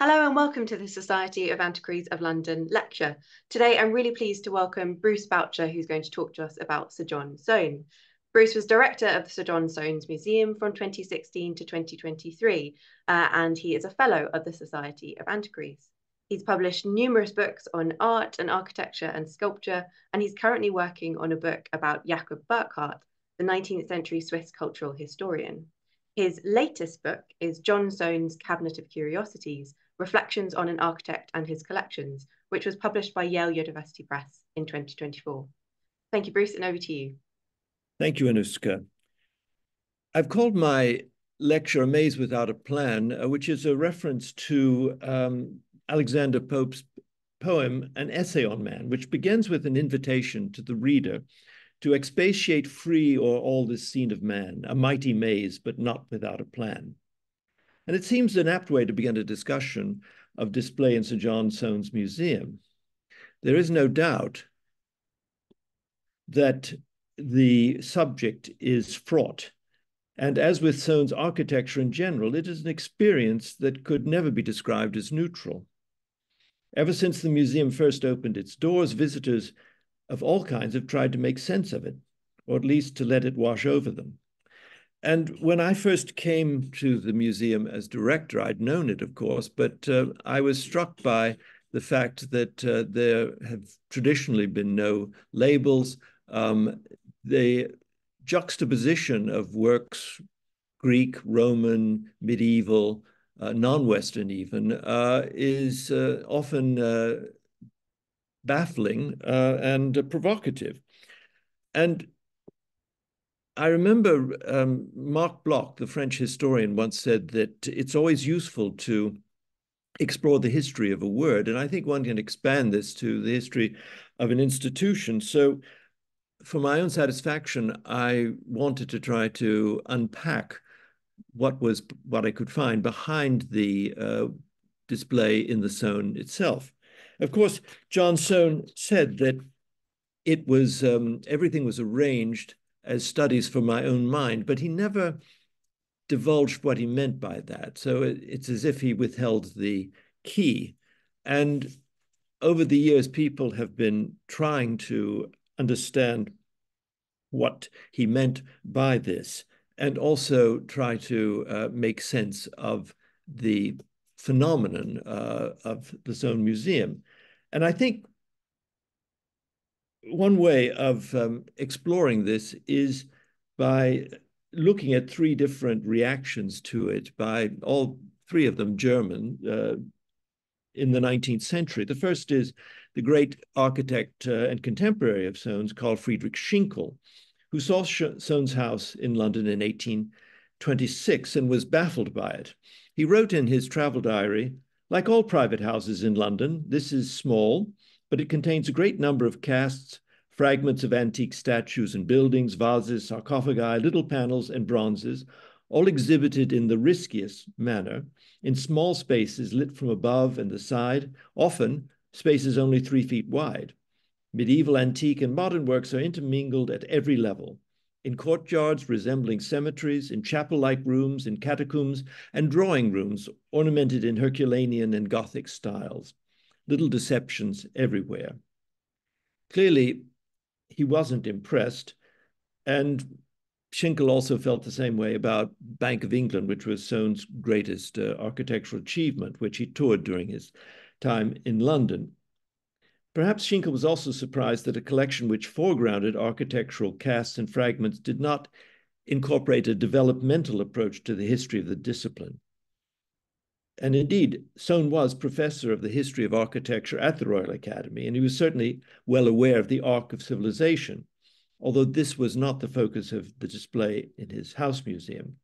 Hello and welcome to the Society of Antiquaries of London lecture. Today I'm really pleased to welcome Bruce Boucher, who's going to talk to us about Sir John Soane. Bruce was director of Sir John Soane's Museum from 2016 to 2023, and he is a fellow of the Society of Antiquaries. He's published numerous books on art and architecture and sculpture, and he's currently working on a book about Jacob Burckhardt, the 19th century Swiss cultural historian. His latest book is John Soane's Cabinet of Curiosities, Reflections on an Architect and His Collections, which was published by Yale University Press in 2024. Thank you, Bruce, and over to you. Thank you, Anuska. I've called my lecture A Maze Without a Plan, which is a reference to Alexander Pope's poem, An Essay on Man, which begins with an invitation to the reader to expatiate free or all this scene of man, a mighty maze, but not without a plan. And it seems an apt way to begin a discussion of display in Sir John Soane's museum. There is no doubt that the subject is fraught. And as with Soane's architecture in general, it is an experience that could never be described as neutral. Ever since the museum first opened its doors, visitors of all kinds have tried to make sense of it, or at least to let it wash over them. And when I first came to the museum as director, I'd known it, of course, but I was struck by the fact that there have traditionally been no labels. The juxtaposition of works, Greek, Roman, medieval, non-Western even, is often baffling and provocative. And I remember Marc Bloch, the French historian, once said that it's always useful to explore the history of a word. And I think one can expand this to the history of an institution. So for my own satisfaction, I wanted to try to unpack what I could find behind the display in the Soane itself. Of course, John Soane said that it was everything was arranged as studies for my own mind, but he never divulged what he meant by that. So it's as if he withheld the key. And over the years, people have been trying to understand what he meant by this and also try to make sense of the phenomenon of the Soane Museum. And I think one way of exploring this is by looking at three different reactions to it by all three of them German in the 19th century. The first is the great architect and contemporary of Soane's called Friedrich Schinkel, who saw Soane's house in London in 1826 and was baffled by it. He wrote in his travel diary, "Like all private houses in London, this is small, but it contains a great number of casts, fragments of antique statues and buildings, vases, sarcophagi, little panels and bronzes, all exhibited in the riskiest manner, in small spaces lit from above and the side, often spaces only 3 feet wide. Medieval, antique and modern works are intermingled at every level, in courtyards resembling cemeteries, in chapel-like rooms, in catacombs, and drawing rooms ornamented in Herculanean and Gothic styles. Little deceptions everywhere." Clearly, he wasn't impressed, and Schinkel also felt the same way about Bank of England, which was Soane's greatest architectural achievement, which he toured during his time in London. Perhaps Schinkel was also surprised that a collection which foregrounded architectural casts and fragments did not incorporate a developmental approach to the history of the discipline. And indeed, Soane was professor of the history of architecture at the Royal Academy, and he was certainly well aware of the arc of civilization, although this was not the focus of the display in his house museum.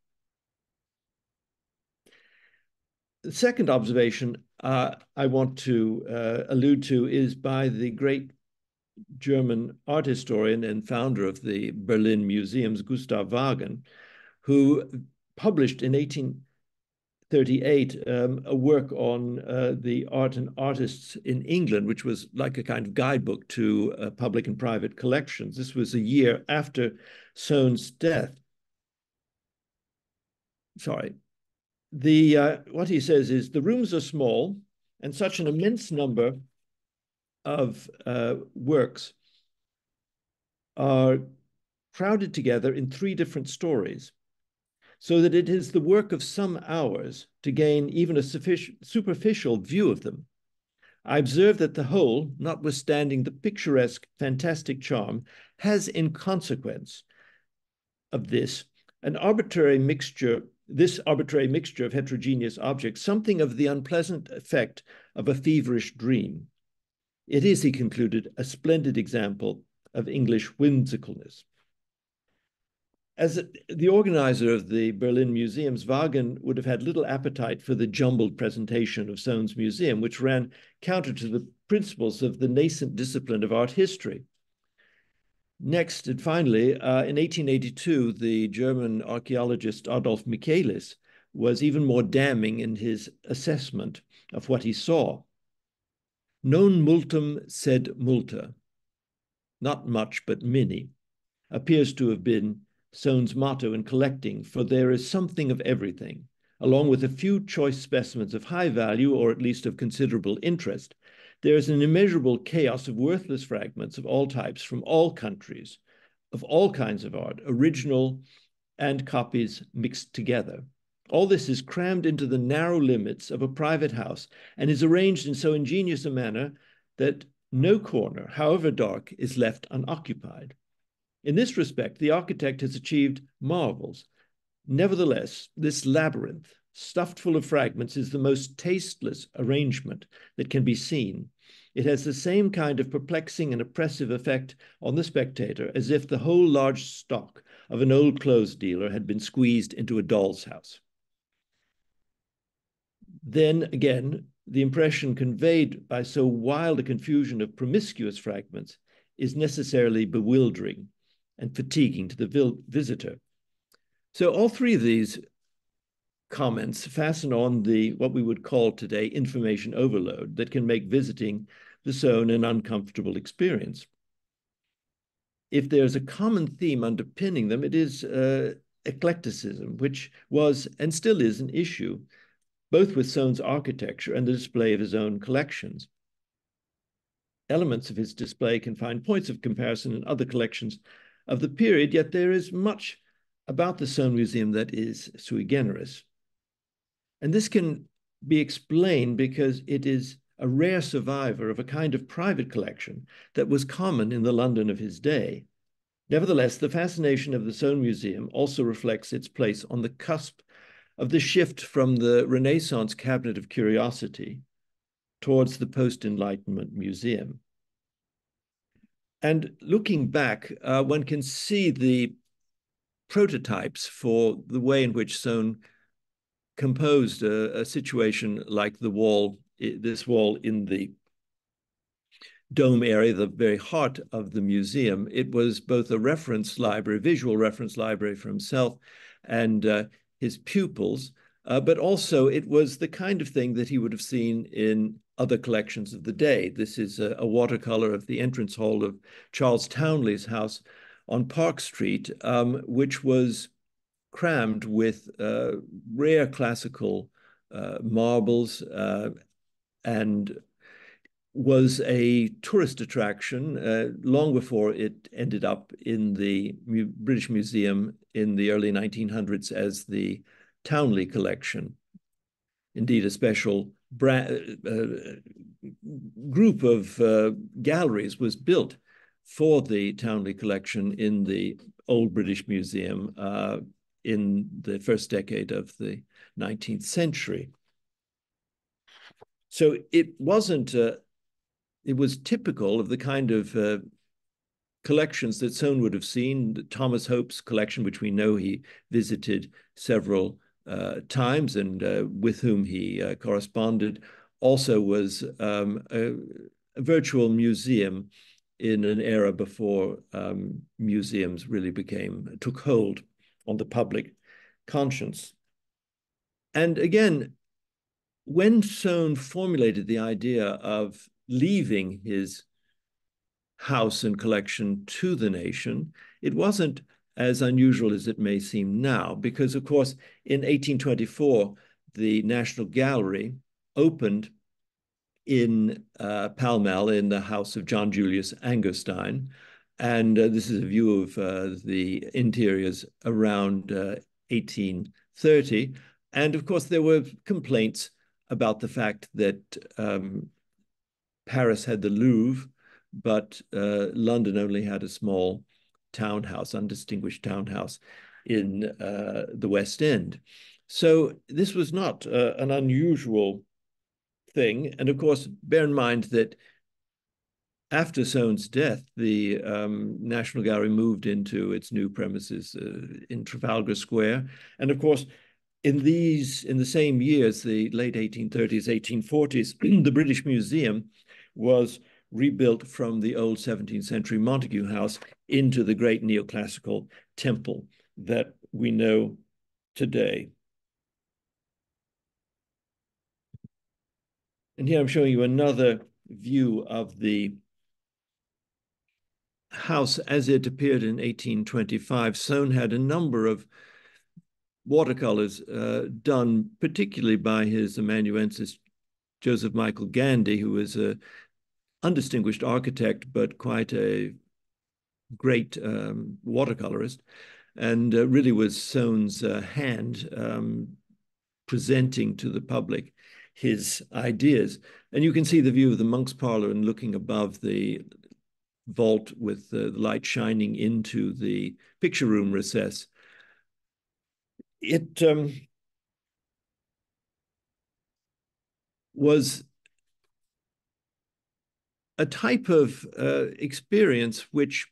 The second observation I want to allude to is by the great German art historian and founder of the Berlin Museums, Gustav Waagen, who published in 1838 a work on the art and artists in England, which was like a kind of guidebook to public and private collections. This was a year after Soane's death. Sorry. what he says is, the rooms are small and such an immense number of works are crowded together in three different stories, so that it is the work of some hours to gain even a superficial view of them. I observe that the whole, notwithstanding the picturesque, fantastic charm, has in consequence of this an arbitrary mixture, of heterogeneous objects, something of the unpleasant effect of a feverish dream. It is, he concluded, a splendid example of English whimsicalness. As the organizer of the Berlin Museums, Waagen would have had little appetite for the jumbled presentation of Soane's museum, which ran counter to the principles of the nascent discipline of art history. Next and finally, in 1882, the German archaeologist Adolf Michaelis was even more damning in his assessment of what he saw. Non multum sed multa, not much but many, appears to have been Soane's motto in collecting, for there is something of everything, along with a few choice specimens of high value, or at least of considerable interest. There is an immeasurable chaos of worthless fragments of all types, from all countries, of all kinds of art, original and copies mixed together. All this is crammed into the narrow limits of a private house and is arranged in so ingenious a manner that no corner, however dark, is left unoccupied. In this respect, the architect has achieved marvels. Nevertheless, this labyrinth, stuffed full of fragments, is the most tasteless arrangement that can be seen. It has the same kind of perplexing and oppressive effect on the spectator as if the whole large stock of an old clothes dealer had been squeezed into a doll's house. Then again, the impression conveyed by so wild a confusion of promiscuous fragments is necessarily bewildering and fatiguing to the visitor. So all three of these comments fasten on the, what we would call today, information overload that can make visiting the Soane an uncomfortable experience. If there's a common theme underpinning them, it is eclecticism, which was and still is an issue, both with Soane's architecture and the display of his own collections. Elements of his display can find points of comparison in other collections of the period, yet there is much about the Soane Museum that is sui generis. And this can be explained because it is a rare survivor of a kind of private collection that was common in the London of his day. Nevertheless, the fascination of the Soane Museum also reflects its place on the cusp of the shift from the Renaissance cabinet of curiosity towards the post-Enlightenment museum. And looking back, one can see the prototypes for the way in which Soane composed a situation like the wall, this wall in the dome area, the very heart of the museum. It was both a reference library, visual reference library for himself and his pupils, but also it was the kind of thing that he would have seen in other collections of the day. This is a watercolor of the entrance hall of Charles Townley's house on Park Street, which was crammed with rare classical marbles and was a tourist attraction long before it ended up in the British Museum in the early 1900s as the Townley collection. Indeed, a special group of galleries was built for the Townley collection in the Old British Museum in the first decade of the 19th century. So it wasn't, it was typical of the kind of collections that Soane would have seen, Thomas Hope's collection, which we know he visited several times and with whom he corresponded, also was a virtual museum in an era before museums really took hold on the public conscience. And again, when Soane formulated the idea of leaving his house and collection to the nation, it wasn't as unusual as it may seem now, because of course in 1824, the National Gallery opened in Pall Mall in the house of John Julius Angerstein. And this is a view of the interiors around 1830. And of course, there were complaints about the fact that Paris had the Louvre, but London only had a small townhouse, undistinguished townhouse in the West End. So this was not an unusual thing. And of course, bear in mind that after Soane's death, the National Gallery moved into its new premises in Trafalgar Square. And of course, in the same years, the late 1830s, 1840s, the British Museum was rebuilt from the old 17th century Montague House into the great neoclassical temple that we know today. And here I'm showing you another view of the house as it appeared in 1825. Soane had a number of watercolors done, particularly by his amanuensis, Joseph Michael Gandy, who was an undistinguished architect, but quite a great watercolorist, and really was Soane's hand presenting to the public his ideas. And you can see the view of the Monk's Parlor and looking above the vault with the light shining into the picture room recess. It was a type of experience which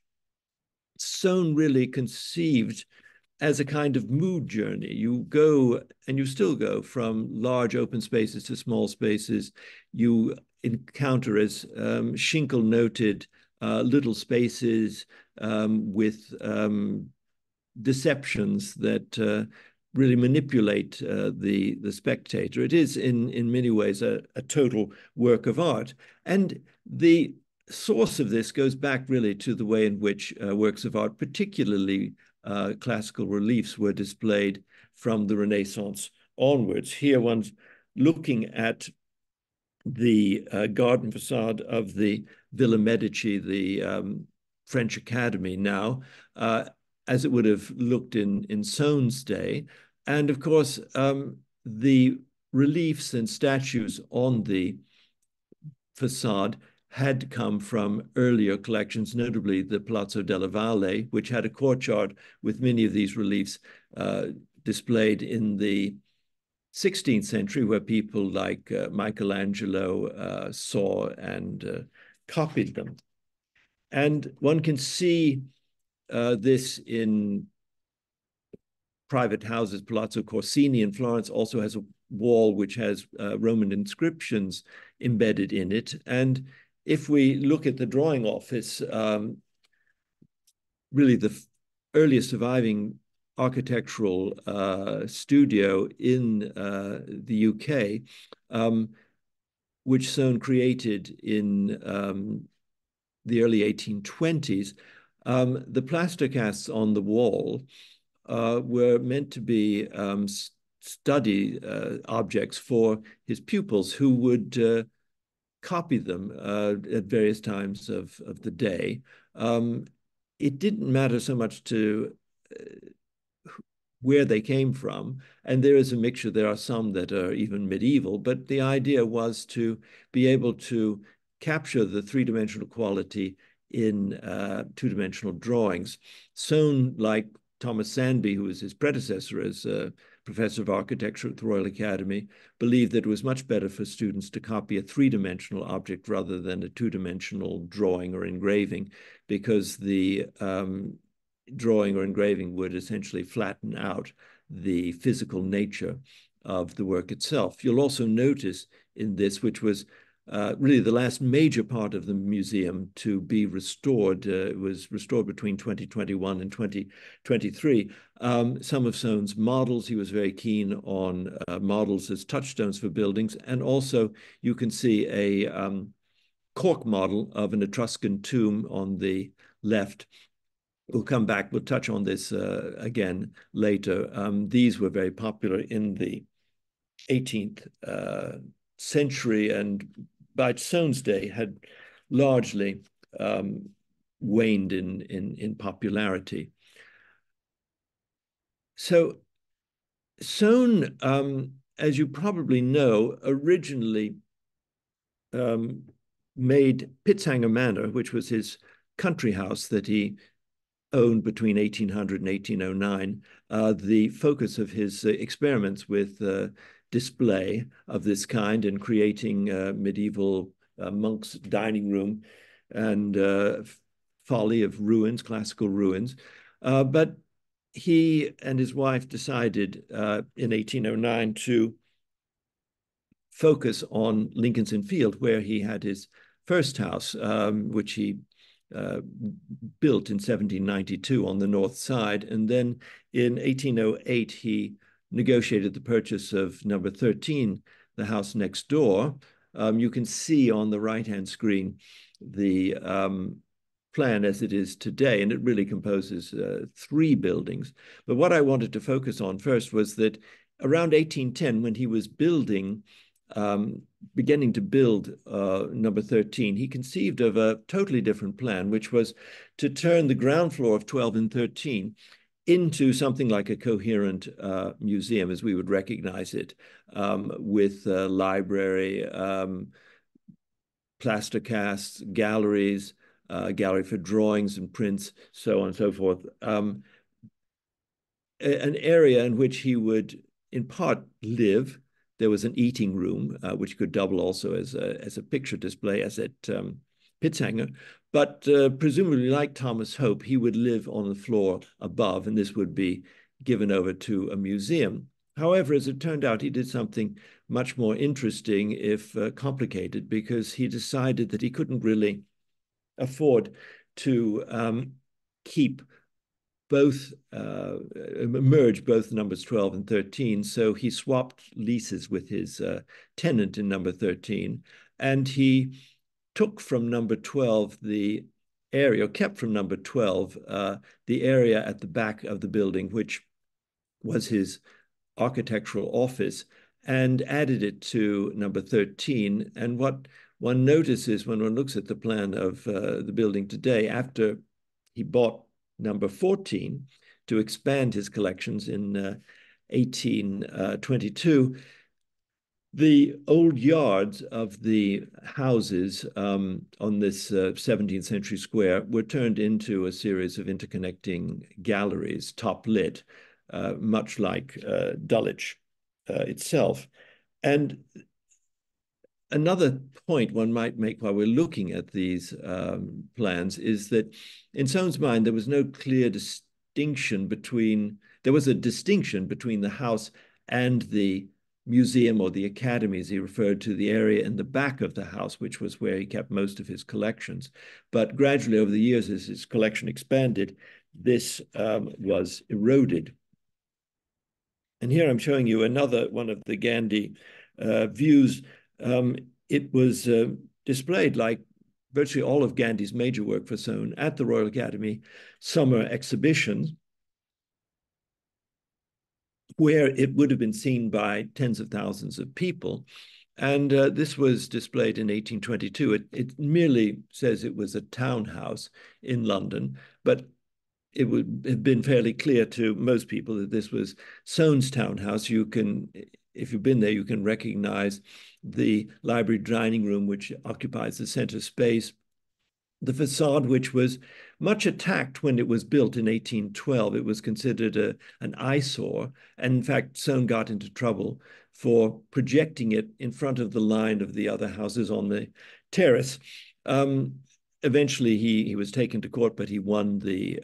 Soane really conceived as a kind of mood journey. You go, and you still go, from large open spaces to small spaces. You encounter, as Schinkel noted, little spaces with deceptions that really manipulate the spectator. It is, in many ways, a total work of art. And the source of this goes back really to the way in which works of art, particularly classical reliefs, were displayed from the Renaissance onwards. Here one's looking at the garden facade of the Villa Medici, the French Academy now, as it would have looked in Soane's day. And of course, the reliefs and statues on the facade had come from earlier collections, notably the Palazzo della Valle, which had a courtyard with many of these reliefs displayed in the 16th century, where people like Michelangelo saw and copied them. And one can see this in private houses. Palazzo Corsini in Florence also has a wall which has Roman inscriptions embedded in it. And if we look at the drawing office, really the earliest surviving architectural studio in the UK, which Soane created in the early 1820s, the plaster casts on the wall were meant to be study objects for his pupils, who would copy them at various times of the day. It didn't matter so much to where they came from. And there is a mixture. There are some that are even medieval, but the idea was to be able to capture the three-dimensional quality in two-dimensional drawings. Soane, like Thomas Sandby, who was his predecessor as a professor of architecture at the Royal Academy, believed that it was much better for students to copy a three-dimensional object rather than a two-dimensional drawing or engraving, because the drawing or engraving would essentially flatten out the physical nature of the work itself. You'll also notice in this, which was really the last major part of the museum to be restored, it was restored between 2021 and 2023, some of Soane's models. He was very keen on models as touchstones for buildings. And also you can see a cork model of an Etruscan tomb on the left. We'll come back, we'll touch on this again later. These were very popular in the 18th century and by Soane's day had largely waned in popularity. So Soane, as you probably know, originally made Pittshanger Manor, which was his country house that he owned between 1800 and 1809, the focus of his experiments with display of this kind in creating medieval monks' dining room and folly of ruins, classical ruins. But he and his wife decided in 1809 to focus on Lincoln's Inn Fields, where he had his first house, which he built in 1792 on the north side. And then in 1808, he negotiated the purchase of number 13, the house next door. You can see on the right-hand screen the plan as it is today, and it really composes three buildings. But what I wanted to focus on first was that around 1810, when he was building, beginning to build number 13, he conceived of a totally different plan, which was to turn the ground floor of 12 and 13 into something like a coherent museum as we would recognize it, with a library, plaster casts, galleries, gallery for drawings and prints, so on and so forth. An area in which he would in part live. There was an eating room, which could double also as a picture display, as at Pittshanger. But presumably, like Thomas Hope, he would live on the floor above, and this would be given over to a museum. However, as it turned out, he did something much more interesting, if complicated, because he decided that he couldn't really afford to keep both, merge both numbers 12 and 13. So he swapped leases with his tenant in number 13, and he took from number 12 the area, or kept from number 12, the area at the back of the building, which was his architectural office, and added it to number 13. And what one notices when one looks at the plan of the building today, after he bought number 14 to expand his collections in 1822, the old yards of the houses on this 17th century square were turned into a series of interconnecting galleries, top lit, much like Dulwich itself. And another point one might make while we're looking at these plans is that in Soane's mind, there was no clear distinction between, there was a distinction between the house and the museum or the academy, as he referred to the area in the back of the house, which was where he kept most of his collections. But gradually over the years, as his collection expanded, this was eroded. And here I'm showing you another one of the Gandhi views. It was displayed, like virtually all of Gandhi's major work for Soane, at the Royal Academy summer exhibition, where it would have been seen by tens of thousands of people. And this was displayed in 1822. It merely says it was a townhouse in London, but it would have been fairly clear to most people that this was Soane's townhouse. You can, if you've been there, you can recognize the library dining room, which occupies the center space, the facade, which was much attacked when it was built in 1812. It was considered an eyesore. And in fact, Soane got into trouble for projecting it in front of the line of the other houses on the terrace. Eventually, he was taken to court, but he won the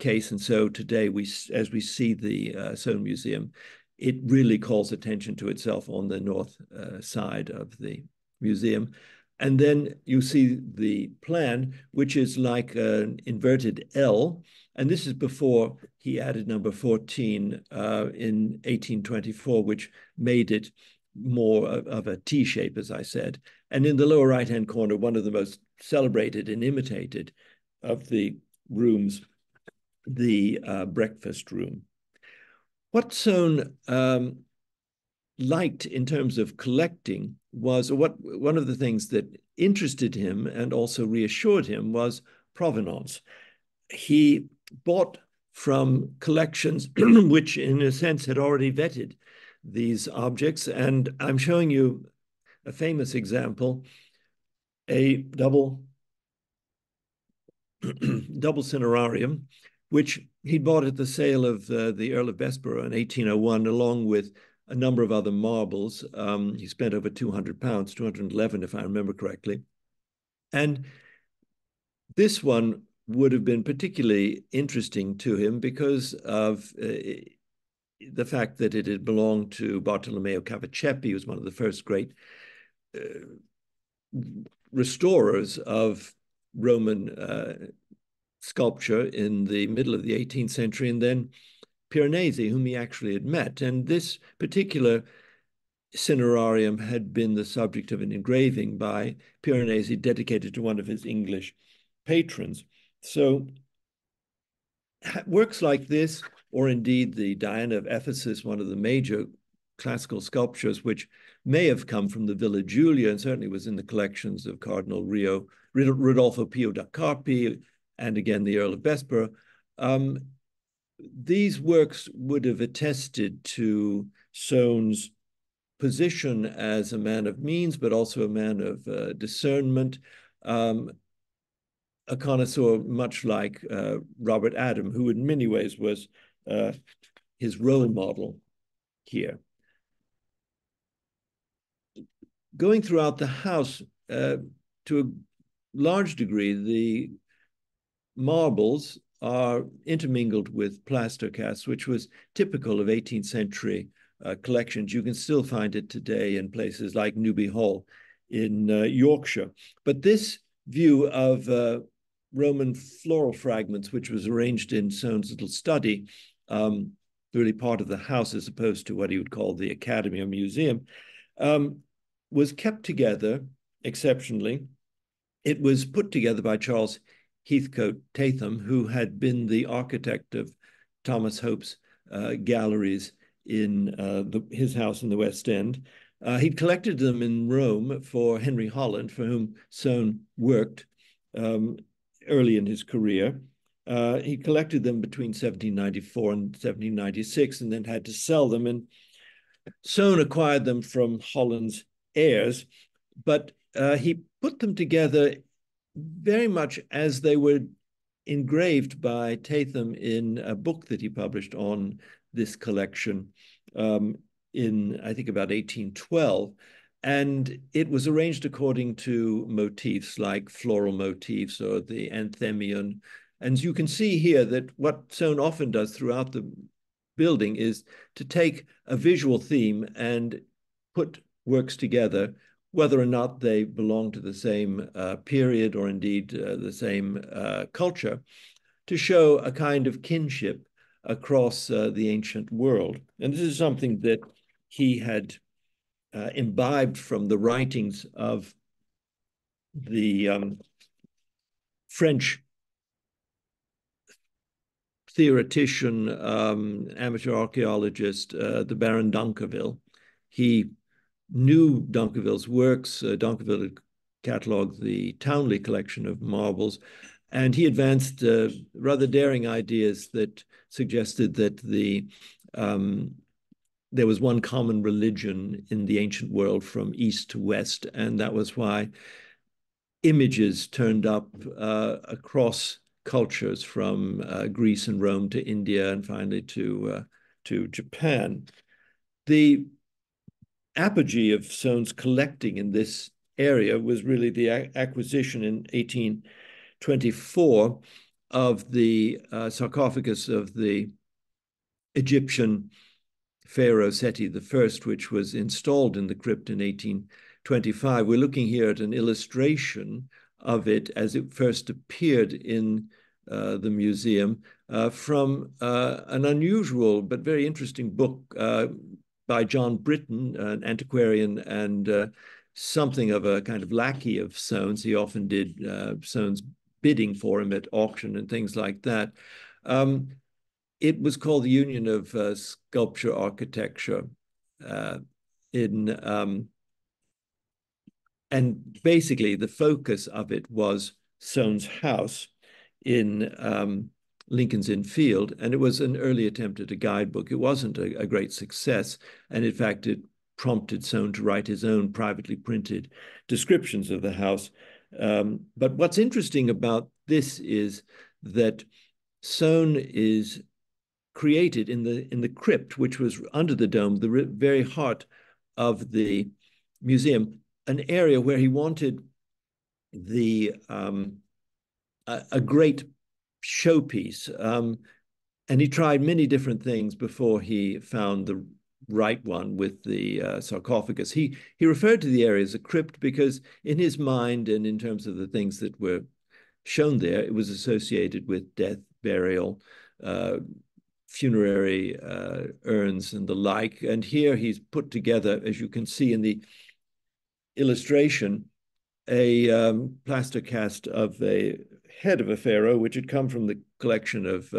case. And so today, as we see the Soane Museum, it really calls attention to itself on the north side of the museum. And then you see the plan, which is like an inverted L. And this is before he added number 14 in 1824, which made it more of a T shape, as I said. And in the lower right-hand corner, one of the most celebrated and imitated of the rooms, the breakfast room. What Soane liked in terms of collecting was, one of the things that interested him and also reassured him was provenance. He bought from collections which in a sense had already vetted these objects. And I'm showing you a famous example, a double cinerarium, which he bought at the sale of the Earl of Bessborough in 1801, along with a number of other marbles. He spent over £200, 211 if I remember correctly. And this one would have been particularly interesting to him because of the fact that it had belonged to Bartolomeo Cavacepi, who was one of the first great restorers of Roman sculpture in the middle of the 18th century, and then Piranesi, whom he actually had met. And this particular cinerarium had been the subject of an engraving by Piranesi dedicated to one of his English patrons. So works like this, or indeed the Diana of Ephesus, one of the major classical sculptures, which may have come from the Villa Giulia and certainly was in the collections of Cardinal Rodolfo Pio da Carpi, and again the Earl of Bessborough, these works would have attested to Soane's position as a man of means, but also a man of discernment, a connoisseur much like Robert Adam, who in many ways was his role model here. Going throughout the house, to a large degree, the marbles are intermingled with plaster casts, which was typical of 18th century collections. You can still find it today in places like Newby Hall in Yorkshire. But this view of Roman floral fragments, which was arranged in Soane's little study, really part of the house as opposed to what he would call the academy or museum, was kept together exceptionally. It was put together by Charles Heathcote Tatham, who had been the architect of Thomas Hope's galleries in his house in the West End. He'd collected them in Rome for Henry Holland, for whom Soane worked early in his career. He collected them between 1794 and 1796 and then had to sell them. And Soane acquired them from Holland's heirs, but he put them together very much as they were engraved by Tatham in a book that he published on this collection in, I think, about 1812. And it was arranged according to motifs like floral motifs or the anthemion. And you can see here that what Soane often does throughout the building is to take a visual theme and put works together, whether or not they belong to the same period or indeed the same culture, to show a kind of kinship across the ancient world. And this is something that he had imbibed from the writings of the French theoretician, amateur archaeologist, the Baron D'Anqueville. He knew D'Anqueville's works. D'Anqueville had catalogued the Townley collection of marbles, and he advanced rather daring ideas that suggested that the there was one common religion in the ancient world from east to west, and that was why images turned up across cultures from Greece and Rome to India and finally to Japan. The apogee of Soane's collecting in this area was really the acquisition in 1824 of the sarcophagus of the Egyptian pharaoh Seti I, which was installed in the crypt in 1825. We're looking here at an illustration of it as it first appeared in the museum from an unusual but very interesting book by John Britton, an antiquarian and something of a kind of lackey of Soane's. He often did Soane's bidding for him at auction and things like that. It was called The Union of Sculpture, Architecture in and basically the focus of it was Soane's house in Lincoln's Inn Field, and it was an early attempt at a guidebook. It wasn't a great success, and in fact it prompted Soane to write his own privately printed descriptions of the house. But what's interesting about this is that Soane is created in the crypt, which was under the dome, the very heart of the museum, an area where he wanted the a great showpiece. And he tried many different things before he found the right one with the sarcophagus. He referred to the area as a crypt because in his mind and in terms of the things that were shown there, it was associated with death, burial, funerary urns and the like. And here he's put together, as you can see in the illustration, a plaster cast of a head of a pharaoh, which had come from the collection of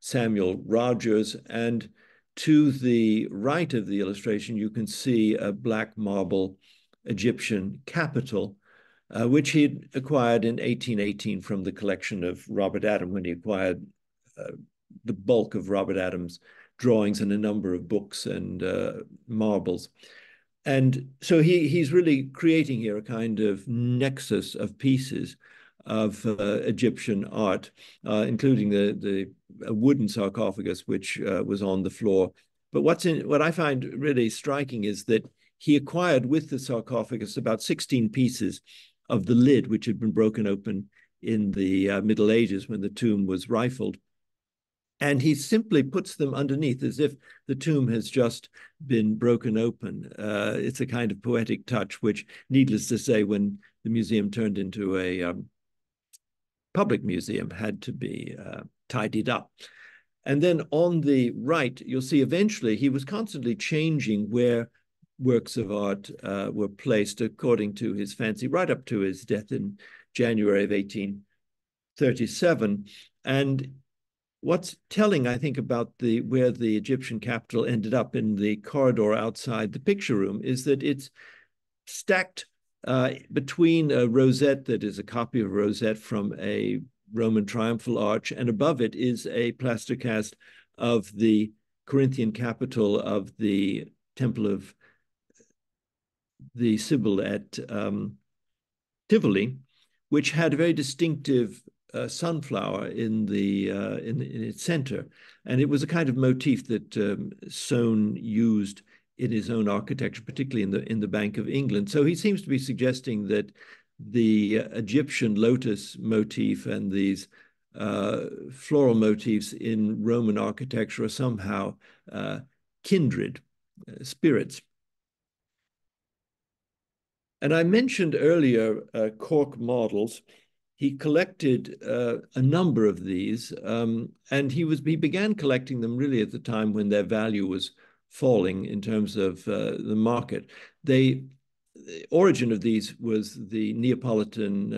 Samuel Rogers. And to the right of the illustration, you can see a black marble Egyptian capital, which he had acquired in 1818 from the collection of Robert Adam, when he acquired the bulk of Robert Adam's drawings and a number of books and marbles. And so he's really creating here a kind of nexus of pieces of Egyptian art, including the wooden sarcophagus, which was on the floor. But what I find really striking is that he acquired with the sarcophagus about 16 pieces of the lid, which had been broken open in the Middle Ages when the tomb was rifled. And he simply puts them underneath as if the tomb has just been broken open. It's a kind of poetic touch, which, needless to say, when the museum turned into a public museum, had to be tidied up. And then on the right, you'll see eventually he was constantly changing where works of art were placed according to his fancy, right up to his death in January of 1837. And what's telling, I think, about where the Egyptian capital ended up in the corridor outside the picture room is that it's stacked between a rosette that is a copy of a rosette from a Roman triumphal arch, and above it is a plaster cast of the Corinthian capital of the Temple of the Sibyl at Tivoli, which had a very distinctive sunflower in its center, and it was a kind of motif that Soane used in his own architecture, particularly in the Bank of England. So he seems to be suggesting that the Egyptian lotus motif and these floral motifs in Roman architecture are somehow kindred spirits. And I mentioned earlier cork models. He collected a number of these, and he began collecting them really at the time when their value was falling in terms of the market. The origin of these was the Neapolitan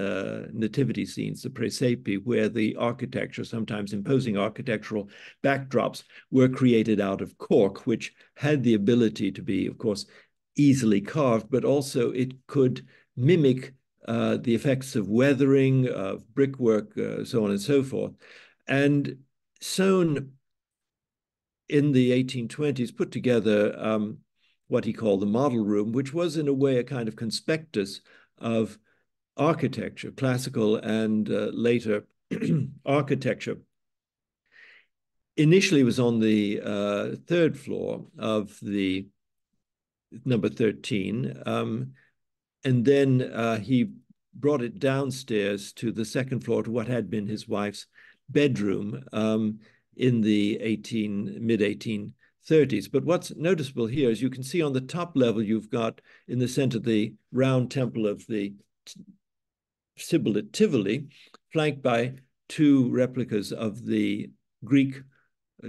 nativity scenes, the presepi, where the architecture, sometimes imposing architectural backdrops, were created out of cork, which had the ability to be, of course, easily carved, but also it could mimic the effects of weathering, of brickwork, so on and so forth. And Soane, in the 1820s, put together what he called the model room, which was in a way a kind of conspectus of architecture, classical and later architecture. Initially, it was on the third floor of the number 13, and then he brought it downstairs to the second floor, to what had been his wife's bedroom in the mid-1830s. But what's noticeable here is you can see on the top level, you've got in the center the round temple of the Sibyl at Tivoli, flanked by two replicas of the Greek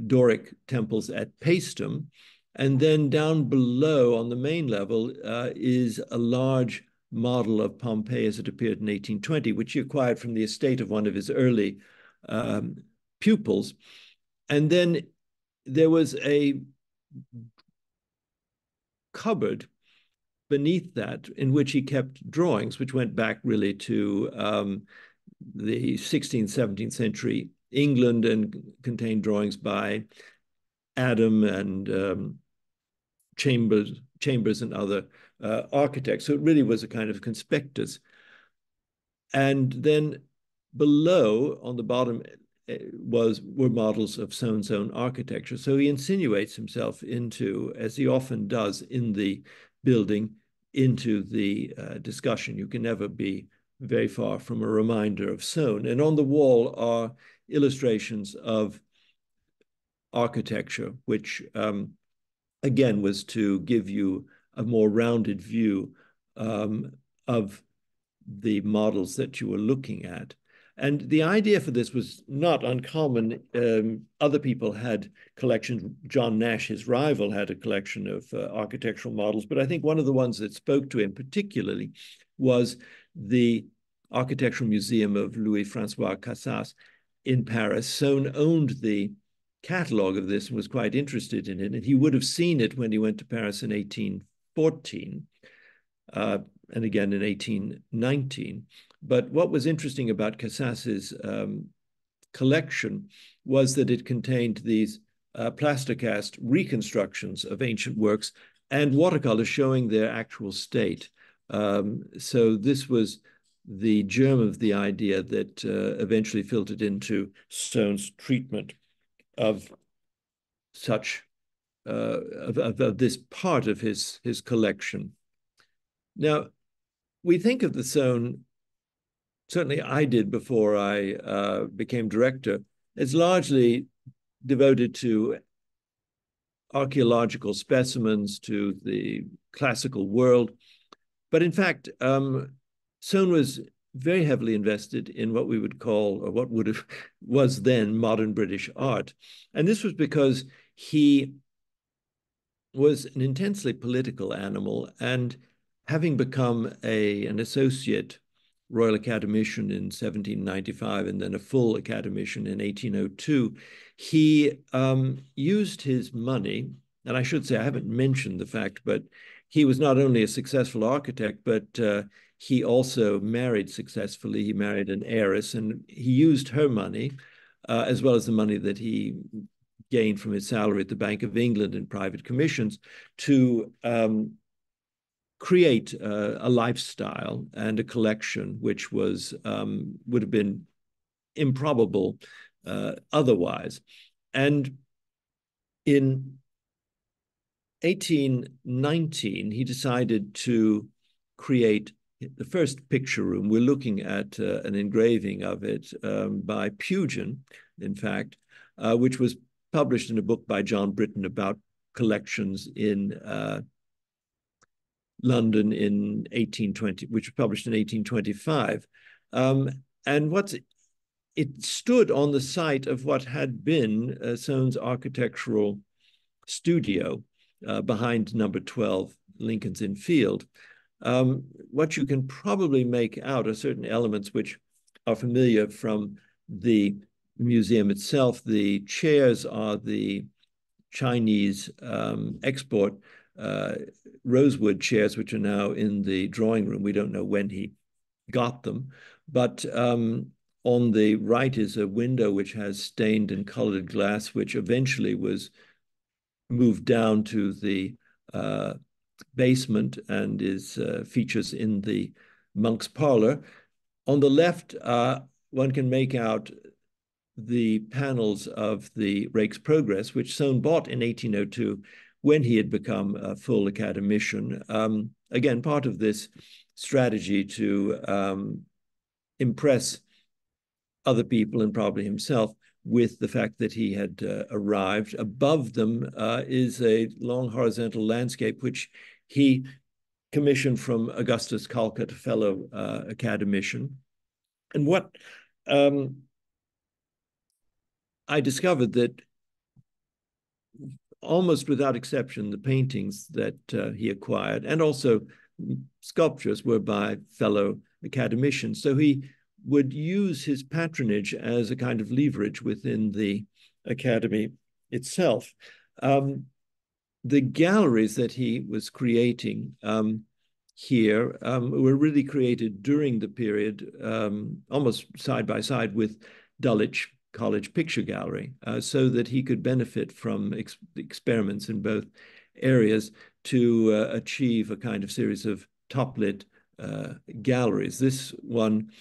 Doric temples at Paestum. And then down below on the main level is a large model of Pompeii as it appeared in 1820, which he acquired from the estate of one of his early pupils. And then there was a cupboard beneath that, in which he kept drawings, which went back really to the 16th, 17th century England, and contained drawings by Adam and Chambers and other architects. So it really was a kind of conspectus. And then below, on the bottom, were models of Soane's own architecture. So he insinuates himself into, as he often does in the building, into the discussion. You can never be very far from a reminder of Soane. And on the wall are illustrations of architecture, which again was to give you a more rounded view of the models that you were looking at. And the idea for this was not uncommon. Other people had collections. John Nash, his rival, had a collection of architectural models. But I think one of the ones that spoke to him particularly was the Architectural Museum of Louis-François Casas in Paris. Soane owned the catalogue of this and was quite interested in it. And he would have seen it when he went to Paris in 1814 and again in 1819. But what was interesting about Casas's collection was that it contained these plaster cast reconstructions of ancient works and watercolors showing their actual state. So this was the germ of the idea that eventually filtered into Soane's treatment of such of this part of his collection. Now, we think of the Soane. Certainly I did before I became director, it's largely devoted to archaeological specimens, to the classical world. But in fact, Soane was very heavily invested in what we would call, or what would have, was then modern British art. And this was because he was an intensely political animal, and having become an associate Royal Academician in 1795 and then a full Academician in 1802, he used his money, and I should say I haven't mentioned the fact, but he was not only a successful architect, but he also married successfully. He married an heiress, and he used her money as well as the money that he gained from his salary at the Bank of England in private commissions to create a lifestyle and a collection which was would have been improbable otherwise. And in 1819, he decided to create the first picture room. We're looking at an engraving of it by Pugin, in fact, which was published in a book by John Britton about collections in London in 1820, which was published in 1825. And it stood on the site of what had been Soane's architectural studio behind number 12, Lincoln's Inn Fields. What you can probably make out are certain elements which are familiar from the museum itself. The chairs are the Chinese export rosewood chairs, which are now in the drawing room. We don't know when he got them, but on the right is a window which has stained and colored glass, which eventually was moved down to the basement and is features in the Monk's Parlor. On the left, one can make out the panels of the Rake's Progress, which Soane bought in 1802 when he had become a full academician. Again, part of this strategy to impress other people and probably himself with the fact that he had arrived. Above them is a long horizontal landscape, which he commissioned from Augustus Callcott, a fellow academician. And what I discovered that almost without exception, the paintings that he acquired and also sculptures were by fellow academicians. So he would use his patronage as a kind of leverage within the academy itself. The galleries that he was creating here were really created during the period, almost side by side with Dulwich College picture gallery, so that he could benefit from experiments in both areas to achieve a kind of series of top-lit galleries. This one,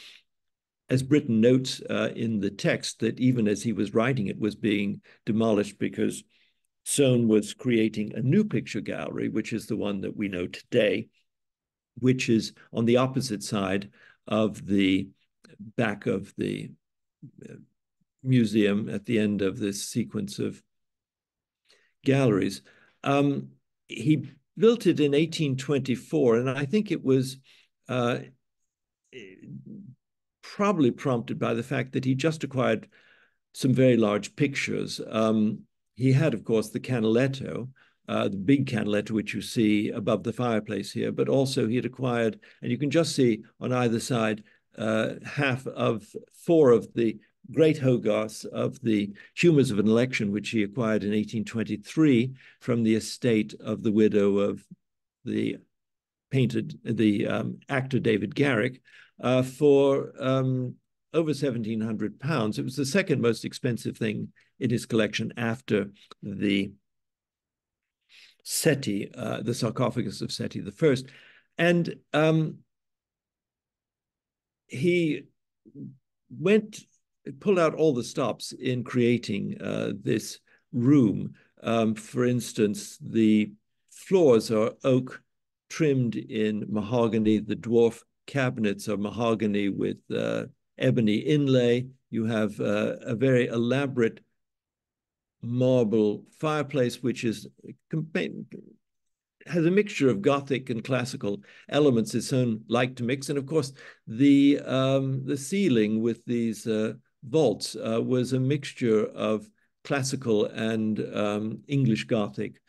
as Britton notes in the text, that even as he was writing it was being demolished because Soane was creating a new picture gallery, which is the one that we know today, which is on the opposite side of the back of the museum at the end of this sequence of galleries. He built it in 1824, and I think it was probably prompted by the fact that he just acquired some very large pictures. He had, of course, the Canaletto, the big Canaletto, which you see above the fireplace here, but also he had acquired, and you can just see on either side, half of four of the great Hogarths of the Humours of an Election, which he acquired in 1823 from the estate of the widow of the actor David Garrick for over 1,700 pounds. It was the second most expensive thing in his collection after the Seti, the sarcophagus of Seti I. And he pulled out all the stops in creating this room. For instance, the floors are oak trimmed in mahogany. The dwarf cabinets are mahogany with ebony inlay. You have a very elaborate marble fireplace, which has a mixture of Gothic and classical elements his own like to mix. And of course, the ceiling with these vaults was a mixture of classical and English Gothic.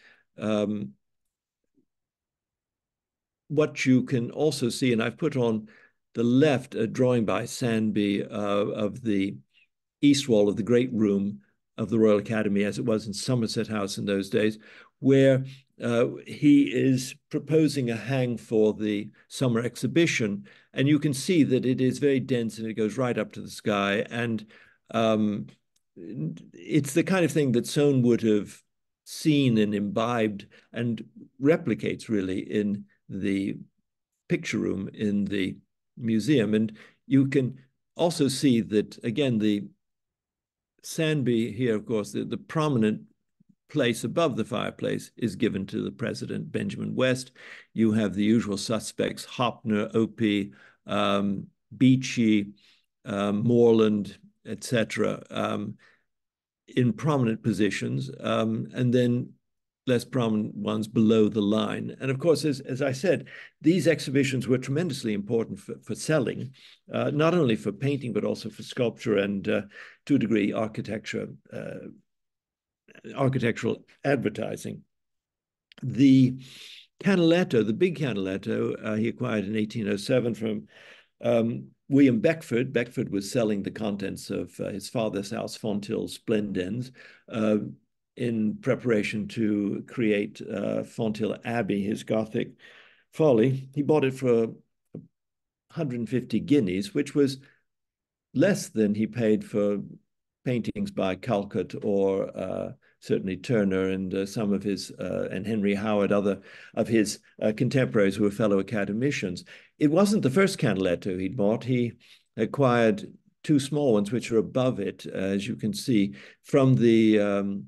What you can also see, and I've put on the left a drawing by Sanby of the east wall of the great room of the Royal Academy as it was in Somerset House in those days, where he is proposing a hang for the summer exhibition. And you can see that it is very dense and it goes right up to the sky. And it's the kind of thing that Soane would have seen and imbibed and replicates really in the picture room in the museum. And you can also see that, again, the Sanby here, of course, the prominent place above the fireplace is given to the president, Benjamin West. You have the usual suspects, Hoppner, Opie, Beechey, Moreland, etc., in prominent positions, and then less prominent ones below the line. And of course, as I said, these exhibitions were tremendously important for selling, not only for painting, but also for sculpture and to a degree architecture, architectural advertising. The Canaletto, the big Canaletto, he acquired in 1807 from William Beckford. Beckford was selling the contents of his father's house, Fonthill Splendens, in preparation to create Fonthill Abbey, his Gothic folly. He bought it for 150 guineas, which was less than he paid for paintings by Callcott or certainly Turner and some of his, and Henry Howard, other of his contemporaries who were fellow academicians. It wasn't the first Canaletto he'd bought. He acquired two small ones, which are above it, as you can see, from the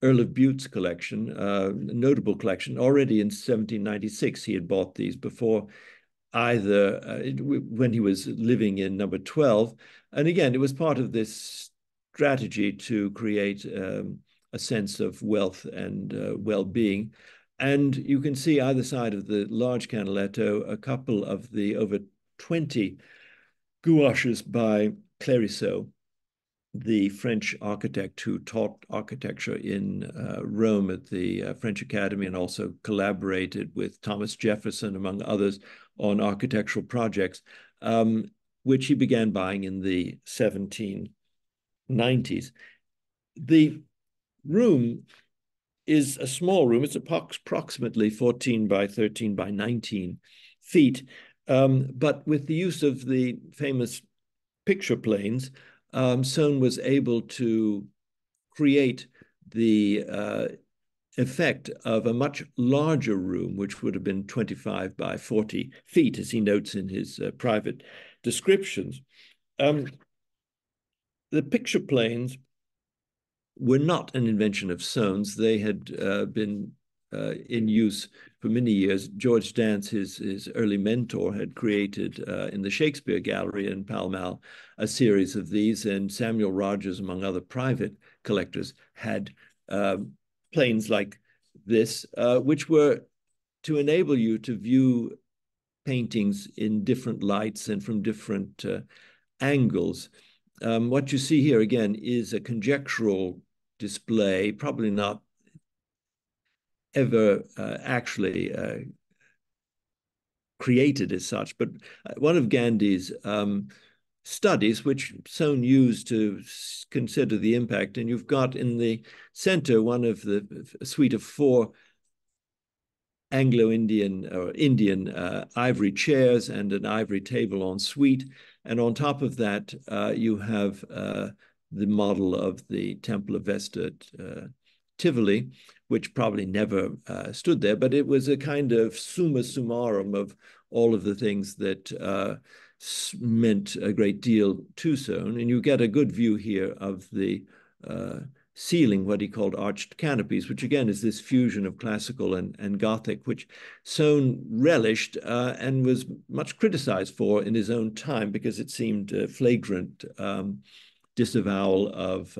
Earl of Bute's collection, a notable collection. Already in 1796, he had bought these before either when he was living in number 12. And again, it was part of this strategy to create a sense of wealth and well-being. And you can see either side of the large Canaletto, a couple of the over 20 gouaches by Clérisot, the French architect who taught architecture in Rome at the French Academy and also collaborated with Thomas Jefferson, among others, on architectural projects, which he began buying in the 1790s. The room is a small room. It's approximately 14 by 13 by 19 feet. But with the use of the famous picture planes, Soane was able to create the effect of a much larger room, which would have been 25 by 40 feet, as he notes in his private descriptions. The picture planes were not an invention of Soane's. They had been in use for many years. George Dance, his early mentor, had created in the Shakespeare Gallery in Pall Mall a series of these, and Samuel Rogers, among other private collectors, had planes like this, which were to enable you to view paintings in different lights and from different angles. What you see here, again, is a conjectural display, probably not ever actually created as such, but one of Gandhi's studies, which Soane used to consider the impact. And you've got in the center one of a suite of four Anglo-Indian or Indian ivory chairs and an ivory table en suite. And on top of that, you have the model of the Temple of Vesta at Tivoli, which probably never stood there, but it was a kind of summa summarum of all of the things that meant a great deal to Soane. And you get a good view here of the ceiling, what he called arched canopies, which again is this fusion of classical and Gothic, which Soane relished and was much criticized for in his own time, because it seemed a flagrant disavowal of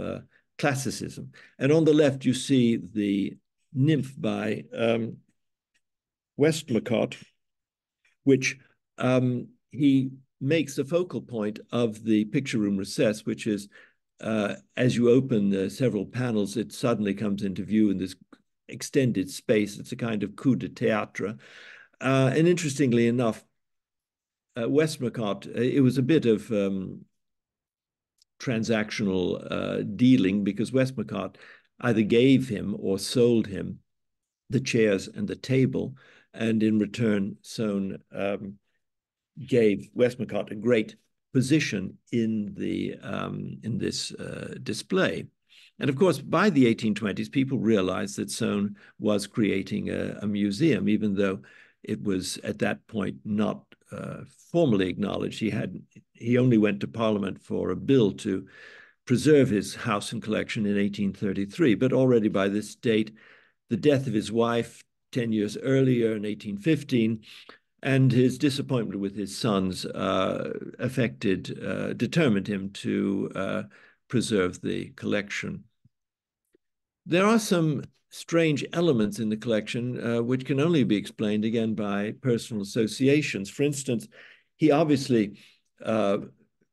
classicism. And on the left, you see the Nymph by Westmacott, which he makes a focal point of the picture room recess, which is as you open the several panels, it suddenly comes into view in this extended space. It's a kind of coup de théâtre. And interestingly enough, Westmacott, it was a bit of transactional dealing, because Westmacott either gave him or sold him the chairs and the table. And in return, Soane gave Westmacott a great position in the in this display. And of course, by the 1820s, people realized that Soane was creating a museum, even though it was at that point not formally acknowledged. He only went to Parliament for a bill to preserve his house and collection in 1833. But already by this date, the death of his wife 10 years earlier in 1815, and his disappointment with his sons determined him to preserve the collection. There are some strange elements in the collection which can only be explained, again, by personal associations. For instance, he obviously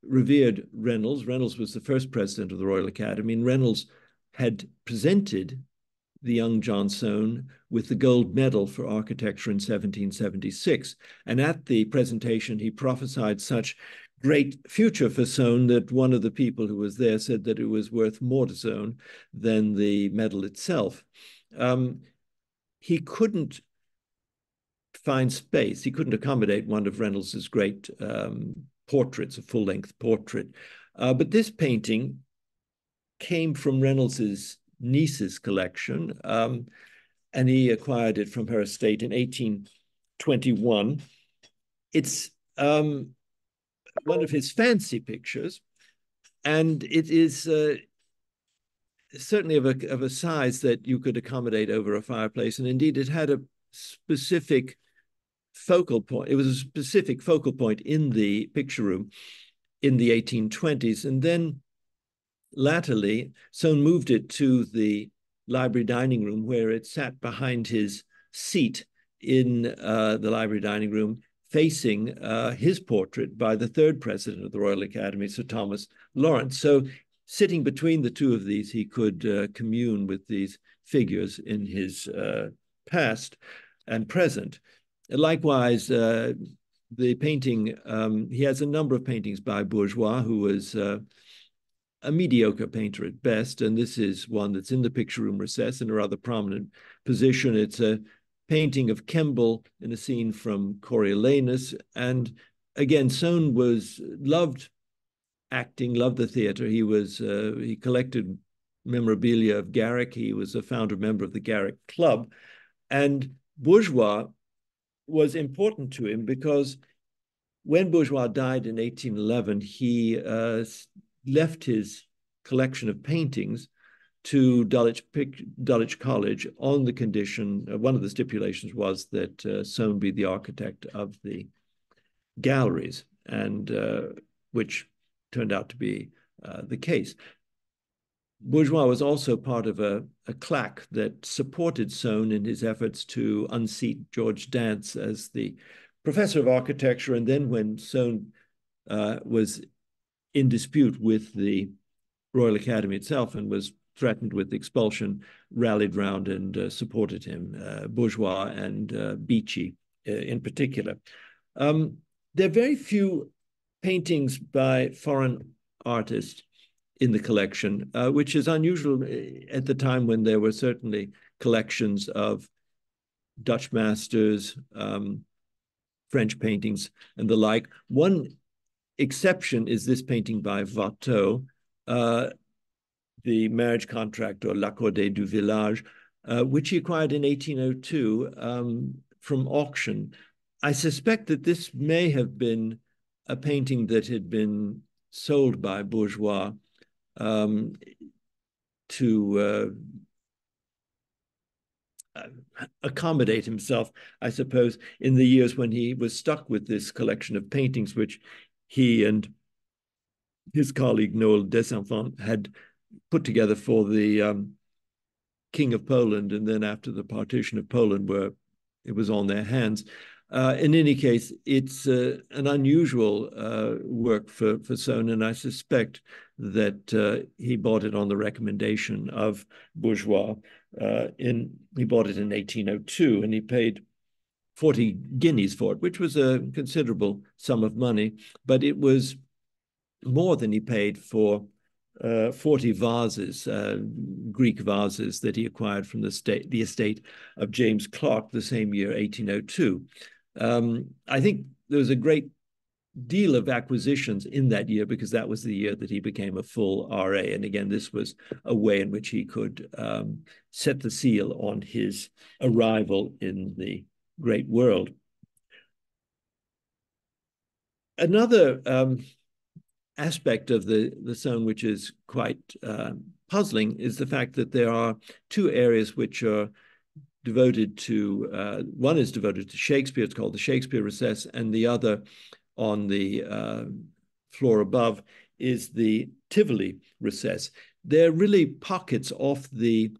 revered Reynolds. Reynolds was the first president of the Royal Academy, and Reynolds had presented the young John Soane with the gold medal for architecture in 1776. And at the presentation, he prophesied such great future for Soane that one of the people who was there said that it was worth more to Soane than the medal itself. He couldn't find space. He couldn't accommodate one of Reynolds's great portraits, a full-length portrait. But this painting came from Reynolds's niece's collection, and he acquired it from her estate in 1821. It's one of his fancy pictures, and it is certainly of a size that you could accommodate over a fireplace, and indeed it had a specific focal point. It was a specific focal point in the picture room in the 1820s, and then latterly, Soane moved it to the library dining room, where it sat behind his seat in the library dining room, facing his portrait by the third president of the Royal Academy, Sir Thomas Lawrence. So sitting between the two of these, he could commune with these figures in his past and present. Likewise, the painting, he has a number of paintings by Bourgeois, who was a mediocre painter at best, and this is one that's in the picture room recess in a rather prominent position. It's a painting of Kemble in a scene from Coriolanus. And again, Soane loved acting, loved the theater. He collected memorabilia of Garrick. He was a founder member of the Garrick Club. And Bourgeois was important to him because when Bourgeois died in 1811, he left his collection of paintings to Dulwich College on the condition, one of the stipulations was that Soane be the architect of the galleries, and which turned out to be the case. Bourgeois was also part of a claque that supported Soane in his efforts to unseat George Dance as the professor of architecture. And then when Soane was in dispute with the Royal Academy itself and was threatened with expulsion, rallied round and supported him, Bourgeois and Beechey in particular. There are very few paintings by foreign artists in the collection, which is unusual at the time when there were certainly collections of Dutch masters, French paintings and the like. One exception is this painting by Watteau, The Marriage Contract, or L'Accordé du Village, which he acquired in 1802 from auction. I suspect that this may have been a painting that had been sold by Bourgeois to accommodate himself, I suppose, in the years when he was stuck with this collection of paintings, which he and his colleague Noel Desenfant had put together for the King of Poland, and then after the partition of Poland, where it was on their hands. In any case, it's an unusual work for Soane, and I suspect that he bought it on the recommendation of Bourgeois. He bought it in 1802, and he paid 40 guineas for it, which was a considerable sum of money, but it was more than he paid for 40 vases, Greek vases that he acquired from the estate of James Clark the same year, 1802. I think there was a great deal of acquisitions in that year because that was the year that he became a full RA. And again, this was a way in which he could set the seal on his arrival in the great world. Another aspect of the Soane, which is quite puzzling, is the fact that there are two areas which are devoted to, one is devoted to Shakespeare, it's called the Shakespeare Recess, and the other on the floor above is the Tivoli Recess. They're really pockets off the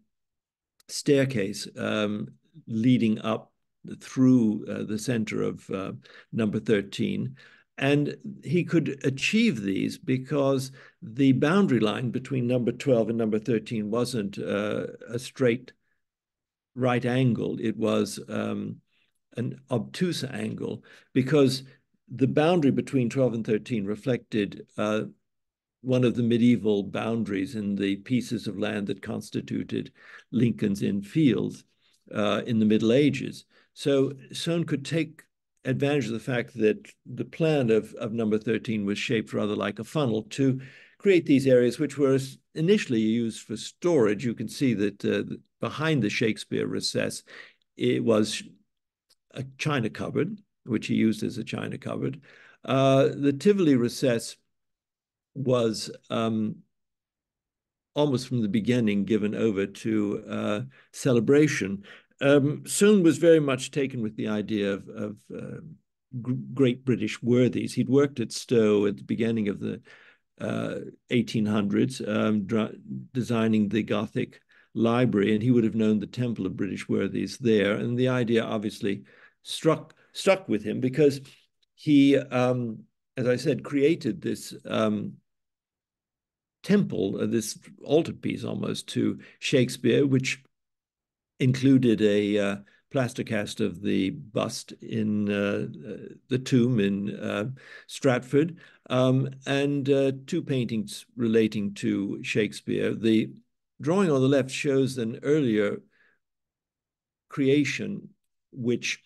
staircase leading up through the center of number 13. And he could achieve these because the boundary line between number 12 and number 13 wasn't a straight right angle. It was an obtuse angle because the boundary between 12 and 13 reflected one of the medieval boundaries in the pieces of land that constituted Lincoln's Inn Fields in the Middle Ages. So Soane could take advantage of the fact that the plan of number 13 was shaped rather like a funnel to create these areas which were initially used for storage. You can see that behind the Shakespeare recess, it was a china cupboard, which he used as a china cupboard. The Tivoli recess was almost from the beginning given over to celebration. Soane was very much taken with the idea of great British worthies. He'd worked at Stowe at the beginning of the 1800s, designing the Gothic library, and he would have known the Temple of British Worthies there. And the idea obviously stuck with him because he, as I said, created this temple, this altarpiece almost to Shakespeare, which included a plaster cast of the bust in the tomb in Stratford, and two paintings relating to Shakespeare. The drawing on the left shows an earlier creation, which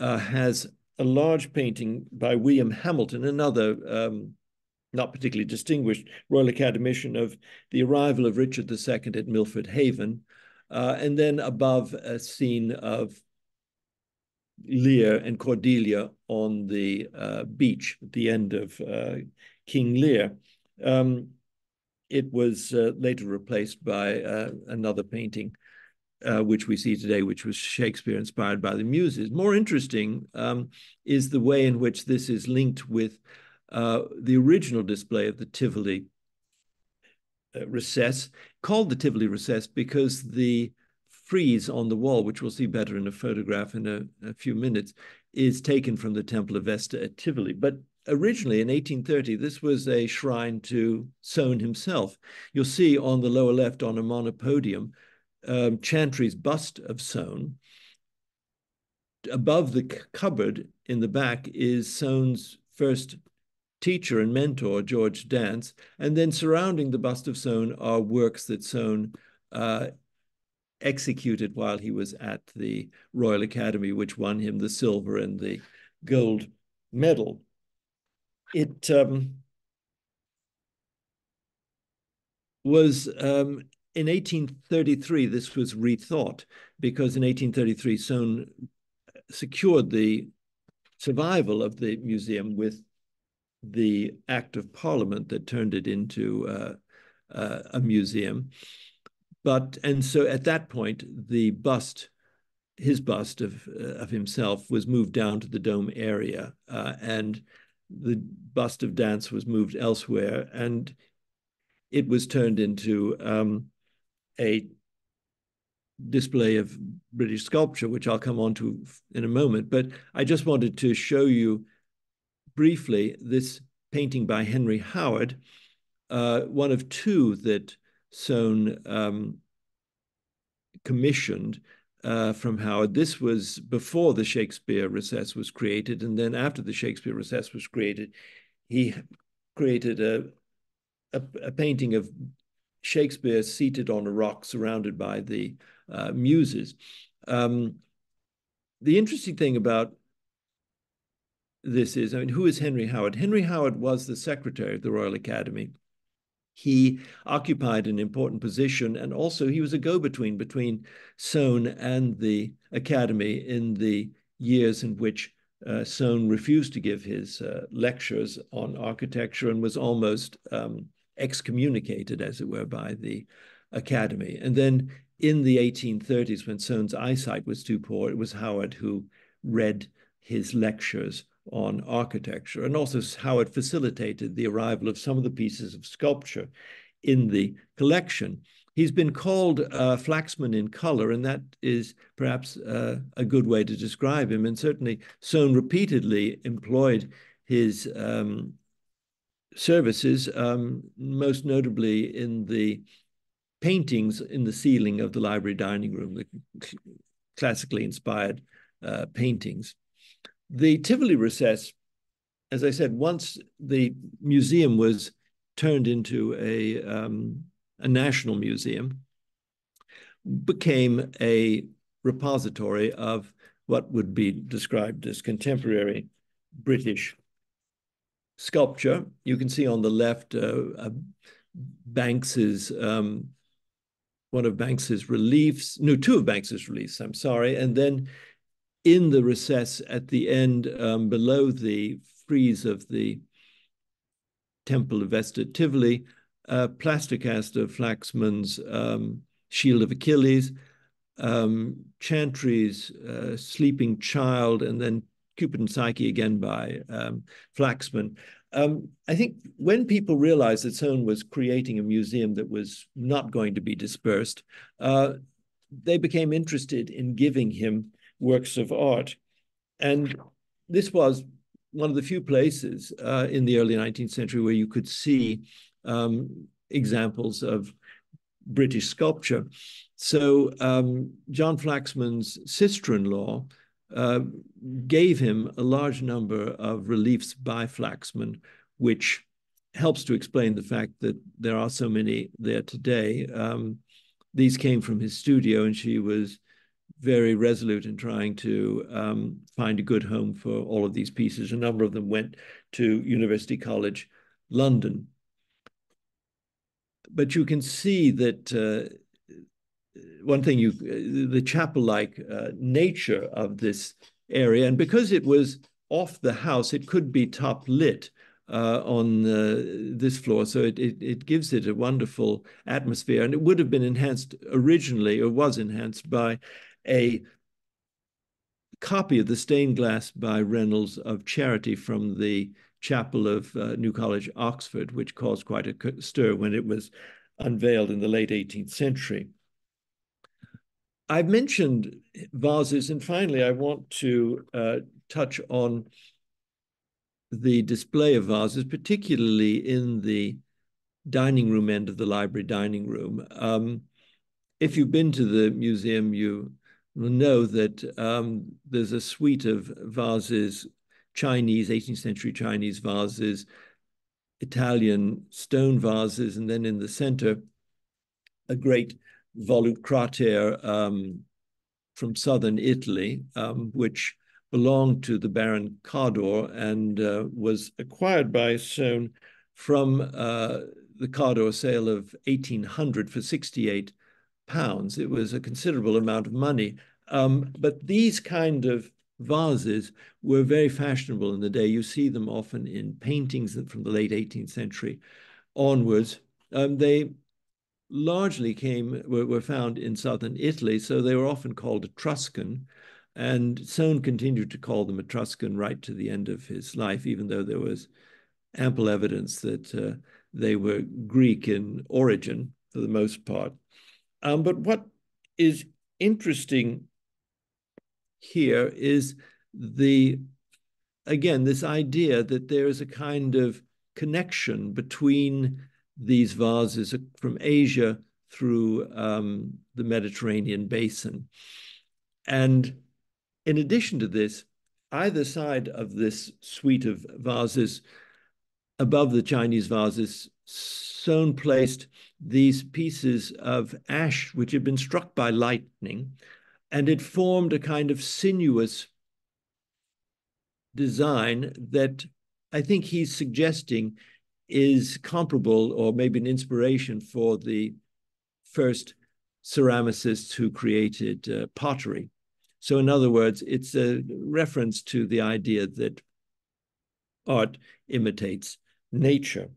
has a large painting by William Hamilton, another not particularly distinguished Royal Academician, of the arrival of Richard II at Milford Haven, and then above a scene of Lear and Cordelia on the beach at the end of King Lear. It was later replaced by another painting, which we see today, which was Shakespeare inspired by the Muses. More interesting is the way in which this is linked with the original display of the Tivoli recess, called the Tivoli recess because the frieze on the wall, which we'll see better in a photograph in a few minutes, is taken from the Temple of Vesta at Tivoli. But originally in 1830, this was a shrine to Soane himself. You'll see on the lower left on a monopodium, Chantry's bust of Soane. Above the cupboard in the back is Soane's first teacher and mentor, George Dance, and then surrounding the bust of Soane are works that Soane executed while he was at the Royal Academy, which won him the silver and the gold medal. It was in 1833, this was rethought, because in 1833, Soane secured the survival of the museum with the Act of Parliament that turned it into a museum. And so at that point, the bust, his bust of himself, was moved down to the Dome area, and the bust of Dance was moved elsewhere, and it was turned into a display of British sculpture, which I'll come on to in a moment. But I just wanted to show you briefly this painting by Henry Howard, one of two that Soane commissioned from Howard. This was before the Shakespeare recess was created, and then after the Shakespeare recess was created, he created a painting of Shakespeare seated on a rock surrounded by the Muses. The interesting thing about this is, I mean, who is Henry Howard? Henry Howard was the secretary of the Royal Academy. He occupied an important position, and also he was a go-between between Soane and the Academy in the years in which Soane refused to give his lectures on architecture and was almost excommunicated, as it were, by the Academy. And then in the 1830s, when Soane's eyesight was too poor, it was Howard who read his lectures on architecture, and also how it facilitated the arrival of some of the pieces of sculpture in the collection. He's been called Flaxman in color, and that is perhaps a good way to describe him. And certainly Soane repeatedly employed his services, most notably in the paintings in the ceiling of the library dining room, the classically inspired paintings. The Tivoli recess, as I said, once the museum was turned into a national museum, became a repository of what would be described as contemporary British sculpture. You can see on the left Banks's, one of Banks's reliefs, no, two of Banks's reliefs, I'm sorry, and then in the recess at the end, below the frieze of the Temple of Vesta Tivoli, a plaster cast of Flaxman's Shield of Achilles, Chantry's Sleeping Child, and then Cupid and Psyche again by Flaxman. I think when people realized that Soane was creating a museum that was not going to be dispersed, they became interested in giving him works of art. And this was one of the few places in the early 19th century where you could see examples of British sculpture. So John Flaxman's sister-in-law gave him a large number of reliefs by Flaxman, which helps to explain the fact that there are so many there today. These came from his studio, and she was very resolute in trying to find a good home for all of these pieces. A number of them went to University College London. But you can see that one thing, the chapel-like nature of this area, and because it was off the house, it could be top lit on this floor. So it gives it a wonderful atmosphere, and it would have been enhanced originally, or was enhanced, by a copy of the stained glass by Reynolds of Charity from the chapel of New College, Oxford, which caused quite a stir when it was unveiled in the late 18th century. I've mentioned vases, and finally, I want to touch on the display of vases, particularly in the dining room end of the library dining room. If you've been to the museum, you will know that there's a suite of vases, Chinese, 18th century Chinese vases, Italian stone vases, and then in the center, a great volucrataire from southern Italy, which belonged to the Baron Cador and was acquired by Soane from the Cador sale of 1800 for £68. It was a considerable amount of money. But these kind of vases were very fashionable in the day. You see them often in paintings from the late 18th century onwards. They largely were found in southern Italy, so they were often called Etruscan. And Soane continued to call them Etruscan right to the end of his life, even though there was ample evidence that they were Greek in origin for the most part. But what is interesting here is again, this idea that there is a kind of connection between these vases from Asia through the Mediterranean basin. And in addition to this, either side of this suite of vases, above the Chinese vases, Soane placed these pieces of ash which had been struck by lightning, and it formed a kind of sinuous design that I think he's suggesting is comparable, or maybe an inspiration, for the first ceramicists who created pottery. So in other words, it's a reference to the idea that art imitates nature.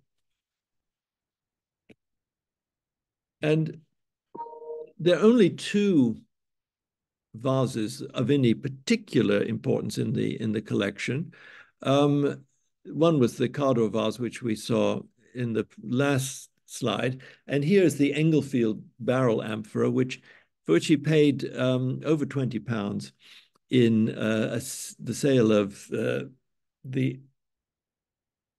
And there are only two vases of any particular importance in the collection. One was the Cador vase, which we saw in the last slide. And here is the Englefield barrel amphora, for which he paid over £20 in the sale of the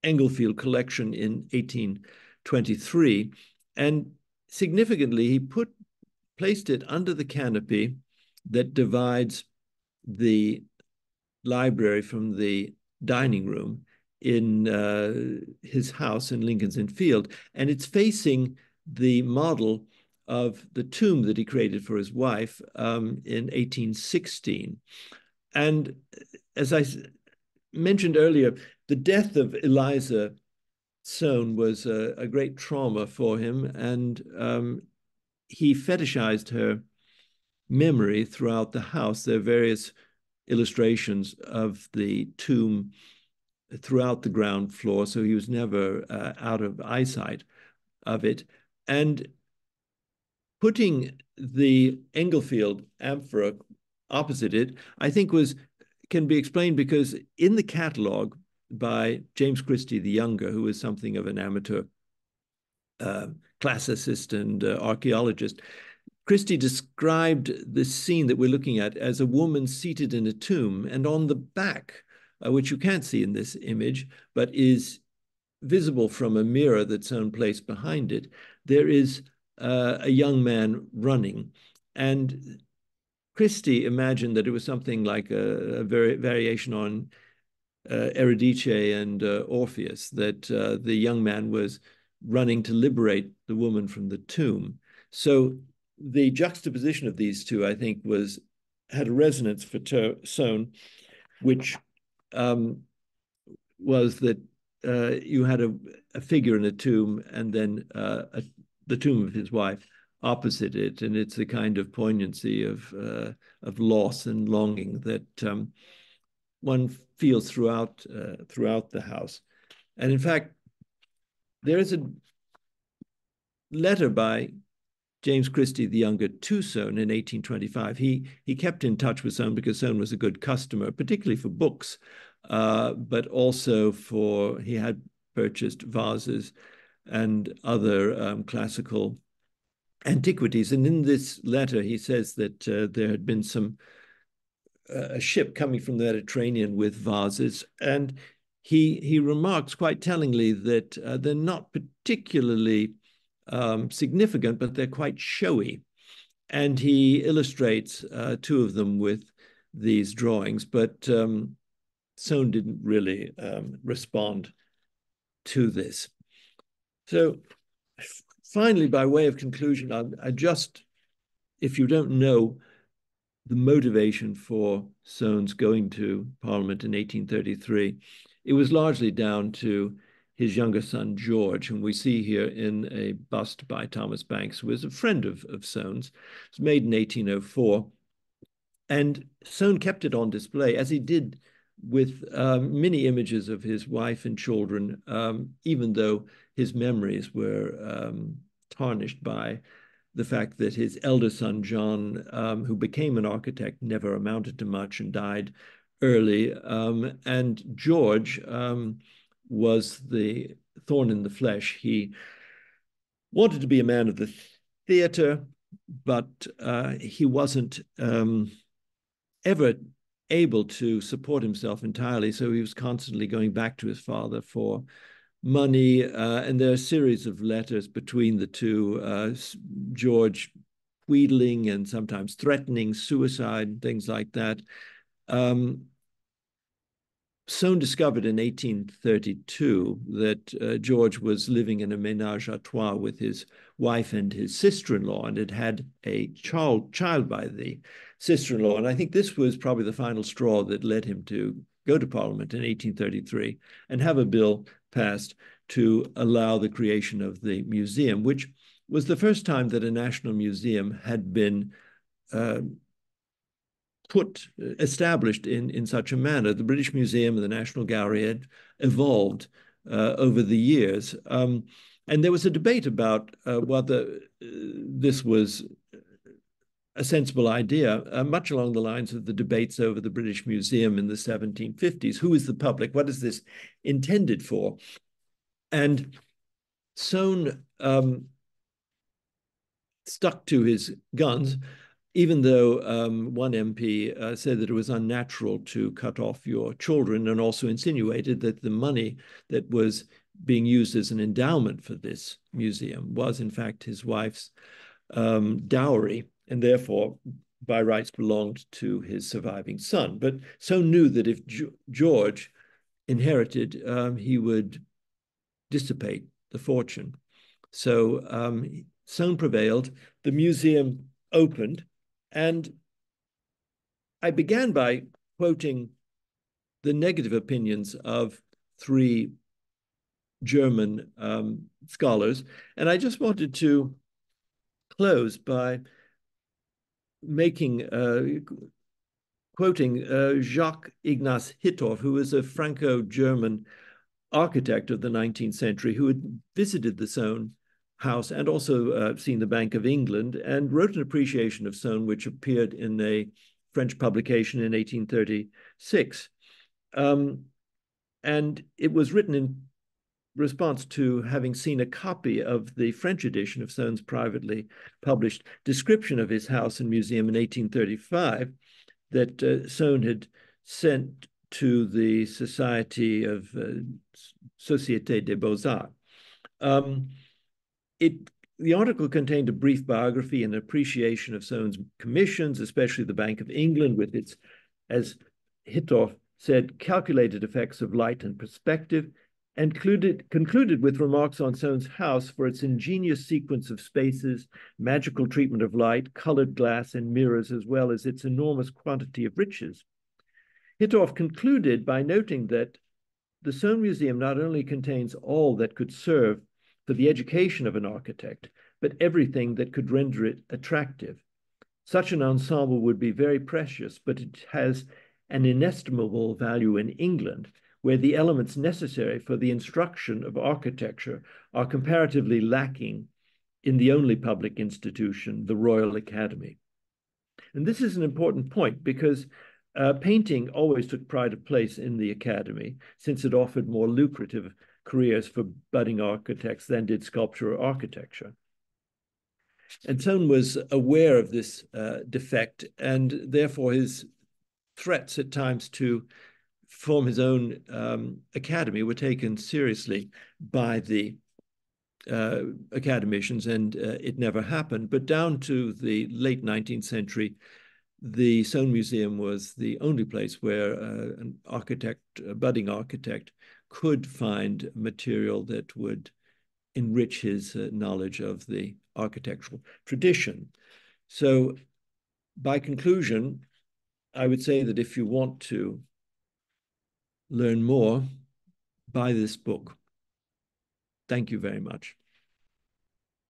Englefield collection in 1823. And significantly, he placed it under the canopy that divides the library from the dining room in his house in Lincoln's Inn Fields. And it's facing the model of the tomb that he created for his wife in 1816. And as I mentioned earlier, the death of Eliza Soane was a great trauma for him, and he fetishized her memory throughout the house. There are various illustrations of the tomb throughout the ground floor, so he was never out of eyesight of it. And putting the Englefield amphora opposite it, I think, can be explained because in the catalogue by James Christie the Younger, who was something of an amateur classicist and archaeologist, Christie described this scene that we're looking at as a woman seated in a tomb, and on the back, which you can't see in this image, but is visible from a mirror that Soane placed behind it, there is a young man running. And Christie imagined that it was something like a variation on Eurydice and Orpheus, that the young man was running to liberate the woman from the tomb. So the juxtaposition of these two, I think, had a resonance for Soane, which was that you had a figure in a tomb, and then the tomb of his wife opposite it, and it's the kind of poignancy of loss and longing that one feels throughout the house. And in fact, there is a letter by James Christie the Younger to Soane in 1825. He kept in touch with Soane because Soane was a good customer, particularly for books, but also he had purchased vases and other classical antiquities. And in this letter, he says that there had been a ship coming from the Mediterranean with vases, and he remarks quite tellingly that they're not particularly significant, but they're quite showy. And he illustrates two of them with these drawings, but Soane didn't really respond to this. So finally, by way of conclusion, if you don't know the motivation for Soane's going to Parliament in 1833, it was largely down to his younger son, George, whom we see here in a bust by Thomas Banks, who was a friend of Soane's. It was made in 1804. And Soane kept it on display, as he did with many images of his wife and children, even though his memories were tarnished by the fact that his elder son, John, who became an architect, never amounted to much and died early. And George was the thorn in the flesh. He wanted to be a man of the theater, but he wasn't ever able to support himself entirely. So he was constantly going back to his father for money. And there are a series of letters between the two, George wheedling and sometimes threatening suicide, things like that. Soane discovered in 1832 that George was living in a ménage à trois with his wife and his sister-in-law, and had had a child by the sister-in-law. And I think this was probably the final straw that led him to go to Parliament in 1833 and have a bill passed to allow the creation of the museum, which was the first time that a national museum had been established in such a manner. The British Museum and the National Gallery had evolved over the years. And there was a debate about whether this was a sensible idea, much along the lines of the debates over the British Museum in the 1750s. Who is the public? What is this intended for? And Soane stuck to his guns, even though one MP said that it was unnatural to cut off your children, and also insinuated that the money that was being used as an endowment for this museum was, in fact, his wife's dowry, and therefore by rights belonged to his surviving son. But Soane knew that if George inherited, he would dissipate the fortune. So Soane prevailed, the museum opened, and I began by quoting the negative opinions of three German scholars, and I just wanted to close by quoting Jacques Ignace Hittorf, who was a Franco-German architect of the 19th century, who had visited the Soane house and also seen the Bank of England, and wrote an appreciation of Soane, which appeared in a French publication in 1836. And it was written in response to having seen a copy of the French edition of Soane's privately published description of his house and museum in 1835 that Soane had sent to the Société des Beaux-Arts. It The article contained a brief biography and appreciation of Soane's commissions, especially the Bank of England, with its, as Hittorf said, calculated effects of light and perspective, and concluded with remarks on Soane's house for its ingenious sequence of spaces, magical treatment of light, colored glass and mirrors, as well as its enormous quantity of riches. Hittorf concluded by noting that the Soane Museum not only contains all that could serve for the education of an architect, but everything that could render it attractive. Such an ensemble would be very precious, but it has an inestimable value in England, where the elements necessary for the instruction of architecture are comparatively lacking in the only public institution, the Royal Academy. And this is an important point because painting always took pride of place in the Academy, since it offered more lucrative careers for budding architects than did sculpture or architecture. And Soane was aware of this defect, and therefore his threats at times to form his own academy were taken seriously by the academicians, and it never happened. But down to the late 19th century, the Soane Museum was the only place where an architect, a budding architect, could find material that would enrich his knowledge of the architectural tradition. So by conclusion, I would say that if you want to learn more, buy this book. Thank you very much.